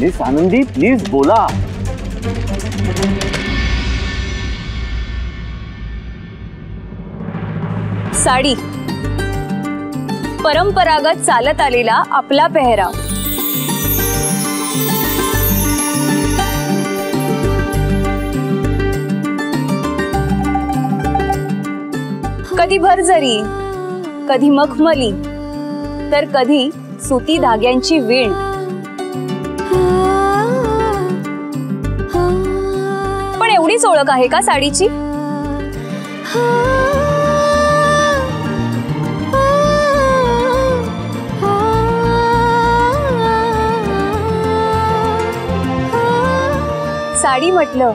Miss Anandi please बोला। साड़ी परंपरागत चालत आलेला आपला पेहराव। कधी भरजरी, कधी मखमली, तर कधी सुती धाग्यांची विण। पण एवढीच ओळख आहे का साडीची? साडी म्हटलं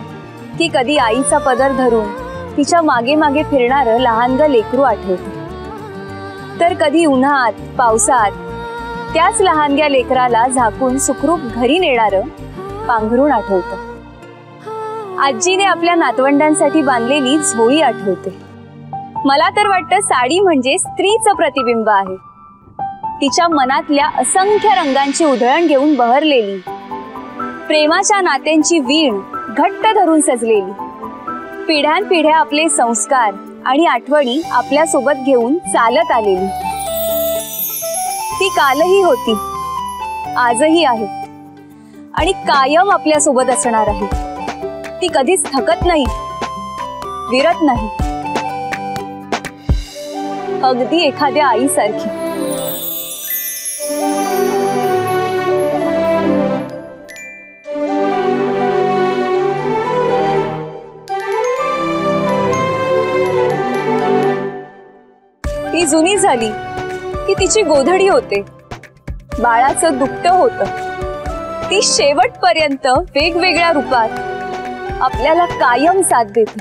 की कधी आईचा पदर धरून तिच्या मागे मागे फिरणारं लहानगं लेकरू आठवतं, तर कधी उन्हात पावसात त्याच लहानग्या लेकराला झाकून सुखरूप घरी नेणारं पांघरून आठवतं, आजीने आपल्या नातवंडांसाठी बांधलेली झोळी आठवते। मला तर वाटतं साडी म्हणजे स्त्रीचं प्रतिबिंब आहे, तिच्या मनातल्या असंख्य रंगांची उधळण घेऊन बहरलेली, प्रेमाच्या नात्यांची वीण घट्ट धरून सजलेली, पिढ्यानपिढ्या आपले संस्कार आणि आठवणी आपल्या सोबत घेऊन चालत आलेली। ती कालही होती, आजही आहे आणि कायम आपल्या सोबत असणार आहे। ती कधीच थकत नाही, विरत नाही, अगदी एखाद्या आईसारखी। ती जुनी झाली की तिची गोधडी होते, बाळाचं दुपटं होतं। ती शेवटपर्यंत वेगवेगळ्या रूपात आपल्याला कायम साथ देते।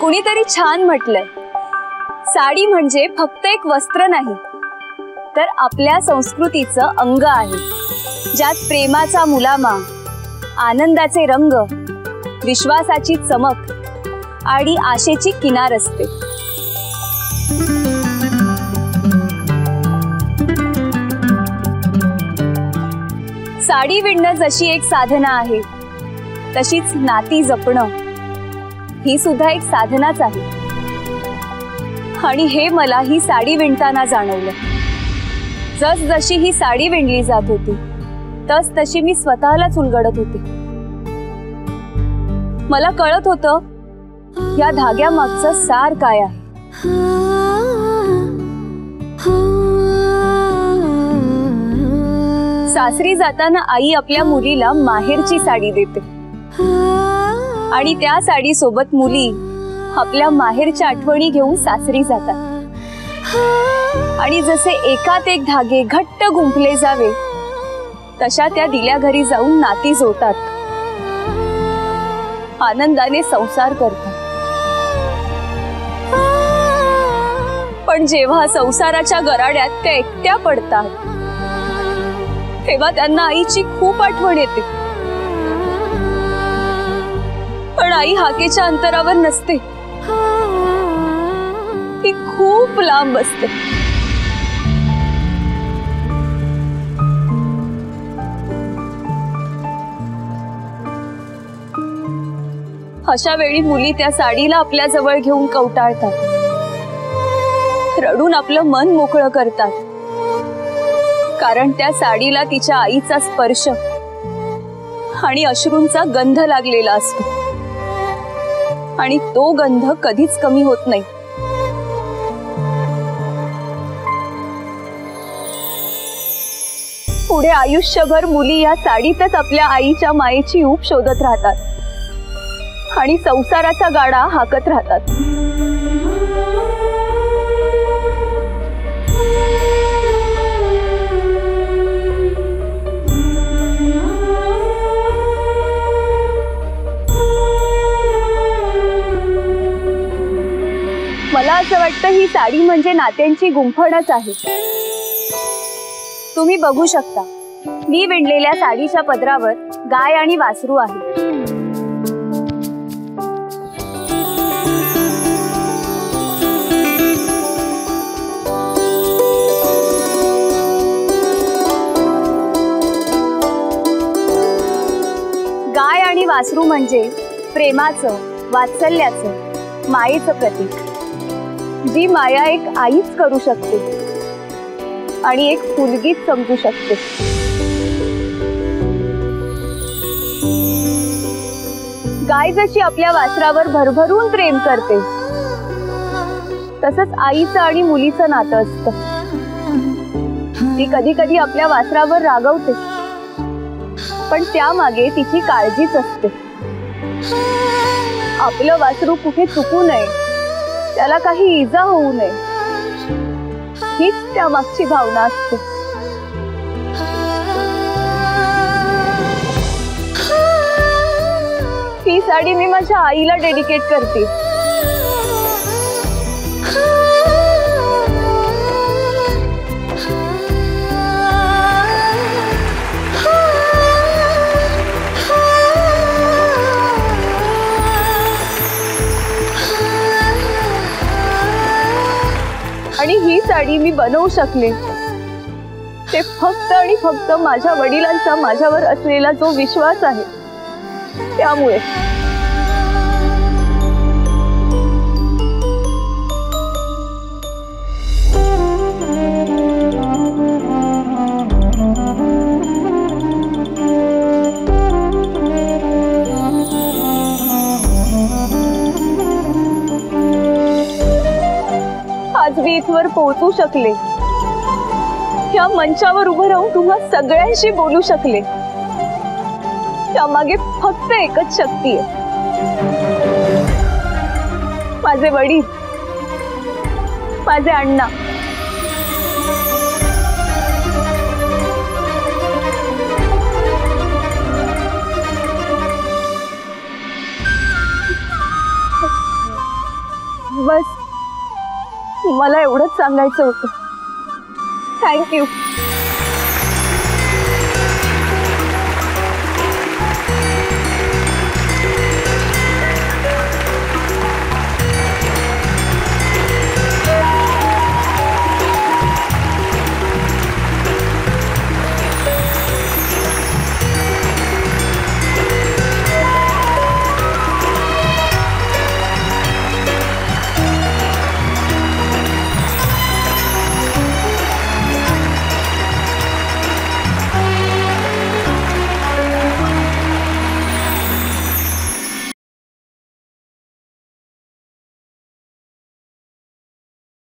कुणीतरी छान म्हटलंय, साडी म्हणजे फक्त एक वस्त्र नाही, तर आपल्या संस्कृतीचं अंग आहे, ज्यात प्रेमाचा मुलामा, आनंदाचे रंग, विश्वासाची चमक आणि आशेची किनार असते। साडी विणणं जशी एक साधना आहे, तशीच नाती जपणं ही सुद्धा एक साधनाच आहे, आणि हे मला ही साडी विणताना जाणवलं। जसजशी ही साडी विणली जात होती, तस तशी मी स्वतःलाच उलगडत होते। मला कळत होतं या धाग्यामागचं सार काय आहे। सासरी जाताना आई आपल्या मुलीला माहेरची साडी देते, आणि त्या साडी सोबत मुली आपल्या माहेरच्या आठवणी घेऊन सासरी जातात, आणि जसे एकात एक धागे घट्ट गुंफले जावे तशा त्या दिल्या घरी जाऊन नाती जोडतात, आनंदाने संसार करतात। पण जेव्हा संसाराच्या गराड्यात त्या एकट्या पडतात, तेव्हा त्यांना आईची खूप आठवण येते। पण आई हाकेच्या अंतरावर नसते, ती खूप लांब असते। अशा वेळी मुली त्या साडीला आपल्या जवळ घेऊन कवटाळतात, रडून आपलं मन मोकळं करतात, कारण त्या साडीला तिच्या आईचा स्पर्श आणि अश्रूंचा गंध लागलेला असतो, आणि तो गंध कधीच कमी होत नाही। पुढे आयुष्यभर मुली या साडीतच आपल्या आईच्या मायेची ऊब शोधत राहतात आणि संसाराचा गाडा हाकत राहतात। मला असं वाटतं ही साडी म्हणजे नात्यांची गुंफणच आहे। तुम्ही बघू शकता, मी विणलेल्या साडीच्या पदरावर गाय आणि वासरू आहे। सासरू म्हणजे प्रेमाचं, वात्सल्याचं, मायेचं प्रतीक, जी माया एक आईच करू शकते आणि एक मुलगीच समजू शकते। गाय जशी आपल्या वासरावर भरभरून प्रेम करते तसंच आईचं आणि मुलीचं नातं असतं। ती कधी कधी आपल्या वासरावर रागवते पण त्यामागे तिची काळजीच असते। आपलं वासरू कुठे चुकू नये, त्याला काही इजा होऊ नये, हीच त्यामागची भावना असते। ही साडी मी माझ्या आईला डेडिकेट करते। ही साडी मी बनवू शकले ते फक्त आणि फक्त माझ्या वडिलांचा माझ्यावर असलेला जो विश्वास आहे त्यामुळे। आज मी इथवर पोहोचू शकले, या मंचावर उभं राहून तुम्हा सगळ्यांशी बोलू शकले, त्यामागे फक्त एकच शक्ती आहे, माझे वडील, माझे अण्णा। बस मला एवढंच सांगायचं होतं। थँक्यू।